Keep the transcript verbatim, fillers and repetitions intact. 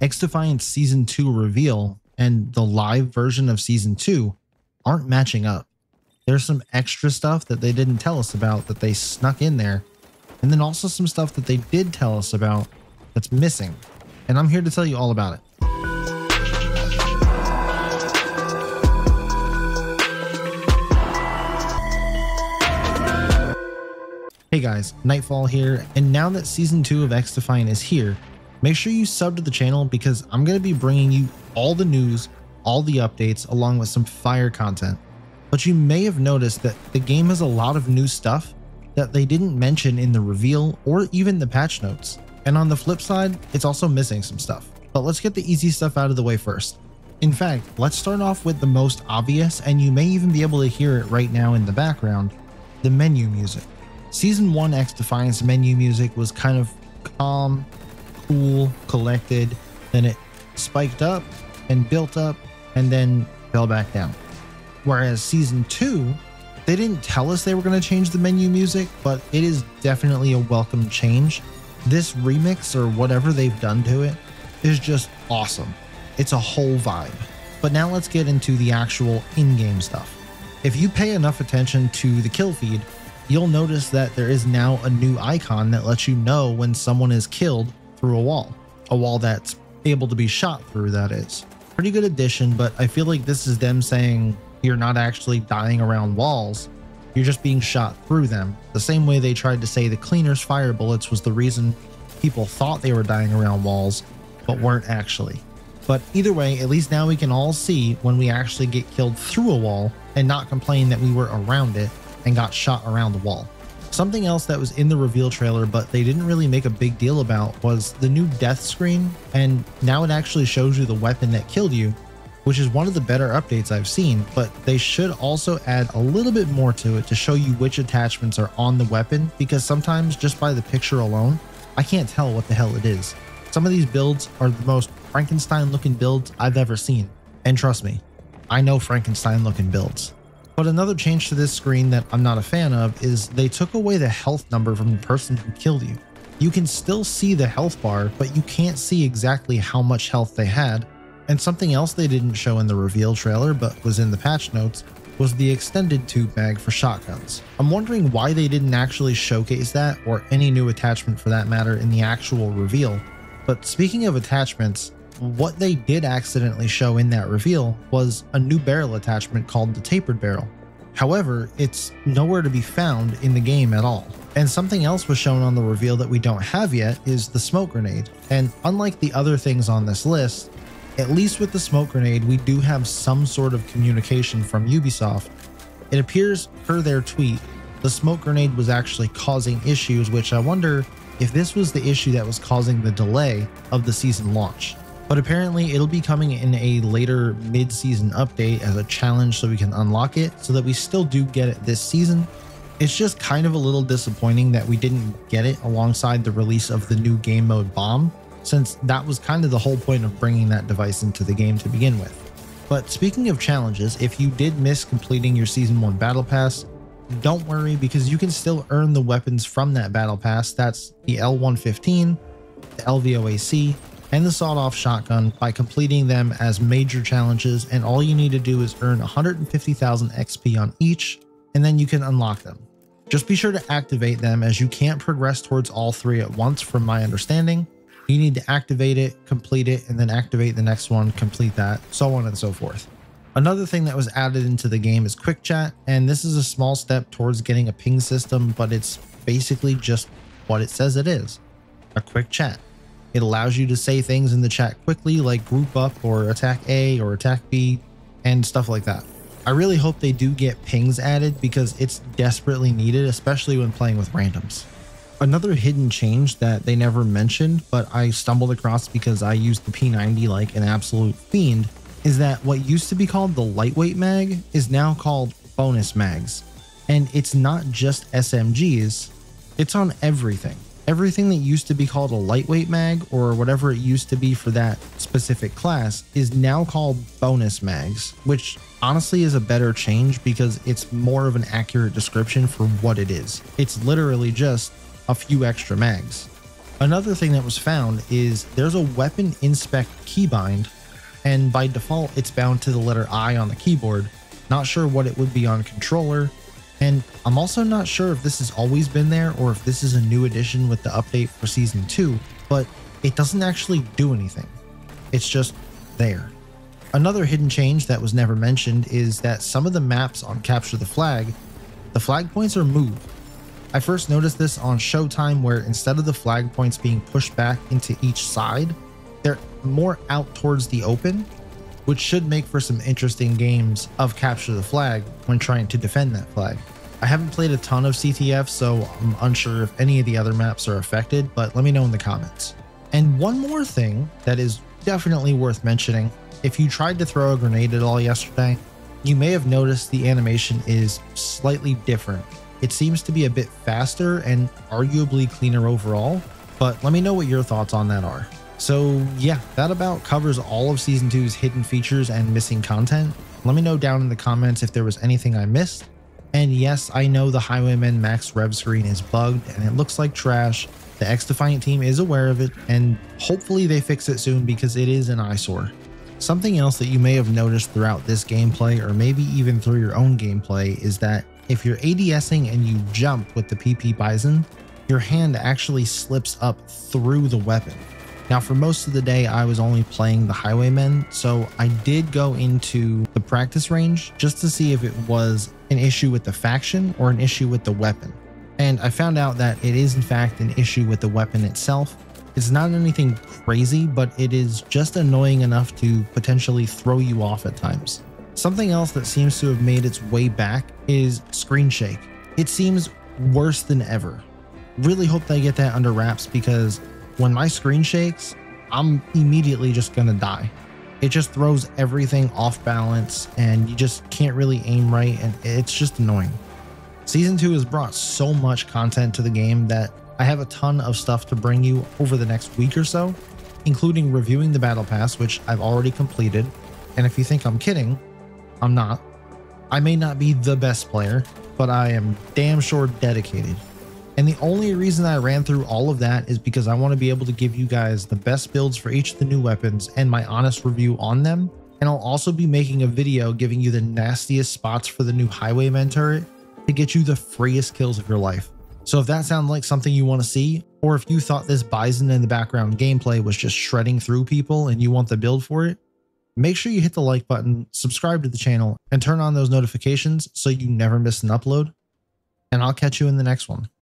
XDefiant Season two reveal and the live version of Season two aren't matching up. There's some extra stuff that they didn't tell us about that they snuck in there, and then also some stuff that they did tell us about that's missing, and I'm here to tell you all about it. Hey guys, NyteFalll here, and now that Season two of XDefiant is here, make sure you sub to the channel because I'm going to be bringing you all the news, all the updates, along with some fire content. But you may have noticed that the game has a lot of new stuff that they didn't mention in the reveal or even the patch notes. And on the flip side, it's also missing some stuff. But let's get the easy stuff out of the way first. In fact, let's start off with the most obvious, and you may even be able to hear it right now in the background, the menu music. Season one XDefiant's menu music was kind of calm, cool, collected, then it spiked up and built up and then fell back down. Whereas Season two, they didn't tell us they were going to change the menu music, but it is definitely a welcome change. This remix or whatever they've done to it is just awesome. It's a whole vibe. But now let's get into the actual in-game stuff. If you pay enough attention to the kill feed, you'll notice that there is now a new icon that lets you know when someone is killed through a wall. A wall that's able to be shot through, that is. Pretty good addition, but I feel like this is them saying you're not actually dying around walls, you're just being shot through them. The same way they tried to say the cleaner's fire bullets was the reason people thought they were dying around walls, but weren't actually. But either way, at least now we can all see when we actually get killed through a wall and not complain that we were around it and got shot around the wall. Something else that was in the reveal trailer but they didn't really make a big deal about was the new death screen, and now it actually shows you the weapon that killed you, which is one of the better updates I've seen, but they should also add a little bit more to it to show you which attachments are on the weapon, because sometimes just by the picture alone, I can't tell what the hell it is. Some of these builds are the most Frankenstein looking builds I've ever seen, and trust me, I know Frankenstein looking builds. But another change to this screen that I'm not a fan of is they took away the health number from the person who killed you. You can still see the health bar, but you can't see exactly how much health they had. And something else they didn't show in the reveal trailer but was in the patch notes was the extended tube bag for shotguns. I'm wondering why they didn't actually showcase that, or any new attachment for that matter, in the actual reveal. But speaking of attachments, what they did accidentally show in that reveal was a new barrel attachment called the tapered barrel. However, it's nowhere to be found in the game at all. And something else was shown on the reveal that we don't have yet is the smoke grenade. And unlike the other things on this list, at least with the smoke grenade, we do have some sort of communication from Ubisoft. It appears, per their tweet, the smoke grenade was actually causing issues, which I wonder if this was the issue that was causing the delay of the season launch. But apparently it'll be coming in a later mid-season update as a challenge so we can unlock it, so that we still do get it this season. It's just kind of a little disappointing that we didn't get it alongside the release of the new game mode bomb, since that was kind of the whole point of bringing that device into the game to begin with. But speaking of challenges, if you did miss completing your Season one Battle Pass, don't worry, because you can still earn the weapons from that Battle Pass. That's the L one fifteen, the L V O A C, and the sawed-off shotgun by completing them as major challenges, and all you need to do is earn one hundred fifty thousand X P on each, and then you can unlock them. Just be sure to activate them, as you can't progress towards all three at once from my understanding. You need to activate it, complete it, and then activate the next one, complete that, so on and so forth. Another thing that was added into the game is Quick Chat, and this is a small step towards getting a ping system, but it's basically just what it says it is, a quick chat. It allows you to say things in the chat quickly, like group up or attack A or attack B and stuff like that. I really hope they do get pings added, because it's desperately needed, especially when playing with randoms. Another hidden change that they never mentioned, but I stumbled across because I used the P ninety like an absolute fiend, is that what used to be called the lightweight mag is now called bonus mags. And it's not just S M Gs, it's on everything. Everything that used to be called a lightweight mag, or whatever it used to be for that specific class, is now called bonus mags, which honestly is a better change because it's more of an accurate description for what it is. It's literally just a few extra mags. Another thing that was found is there's a weapon inspect keybind, and by default it's bound to the letter I on the keyboard. Not sure what it would be on controller, and I'm also not sure if this has always been there or if this is a new addition with the update for season two, but it doesn't actually do anything. It's just there. Another hidden change that was never mentioned is that some of the maps on Capture the Flag, the flag points are moved. I first noticed this on Showtime, where instead of the flag points being pushed back into each side, they're more out towards the open, which should make for some interesting games of Capture the Flag when trying to defend that flag. I haven't played a ton of C T F, so I'm unsure if any of the other maps are affected, but let me know in the comments. And one more thing that is definitely worth mentioning, if you tried to throw a grenade at all yesterday, you may have noticed the animation is slightly different. It seems to be a bit faster and arguably cleaner overall, but let me know what your thoughts on that are. So yeah, that about covers all of season two's hidden features and missing content. Let me know down in the comments if there was anything I missed. And yes, I know the Highwaymen max rev screen is bugged and it looks like trash. The XDefiant team is aware of it, and hopefully they fix it soon because it is an eyesore. Something else that you may have noticed throughout this gameplay, or maybe even through your own gameplay, is that if you're ADSing and you jump with the P P Bison, your hand actually slips up through the weapon. Now, for most of the day, I was only playing the Highwaymen, so I did go into the practice range just to see if it was an issue with the faction or an issue with the weapon. And I found out that it is in fact an issue with the weapon itself. It's not anything crazy, but it is just annoying enough to potentially throw you off at times. Something else that seems to have made its way back is screen shake. It seems worse than ever. Really hope they get that under wraps, because when my screen shakes, I'm immediately just gonna die. It just throws everything off balance and you just can't really aim right, and it's just annoying. Season two has brought so much content to the game that I have a ton of stuff to bring you over the next week or so, including reviewing the Battle Pass, which I've already completed. And if you think I'm kidding, I'm not. I may not be the best player, but I am damn sure dedicated. And the only reason I ran through all of that is because I want to be able to give you guys the best builds for each of the new weapons and my honest review on them. And I'll also be making a video giving you the nastiest spots for the new Highwaymen turret to get you the freest kills of your life. So if that sounds like something you want to see, or if you thought this Bison in the background gameplay was just shredding through people and you want the build for it, make sure you hit the like button, subscribe to the channel, and turn on those notifications so you never miss an upload. And I'll catch you in the next one.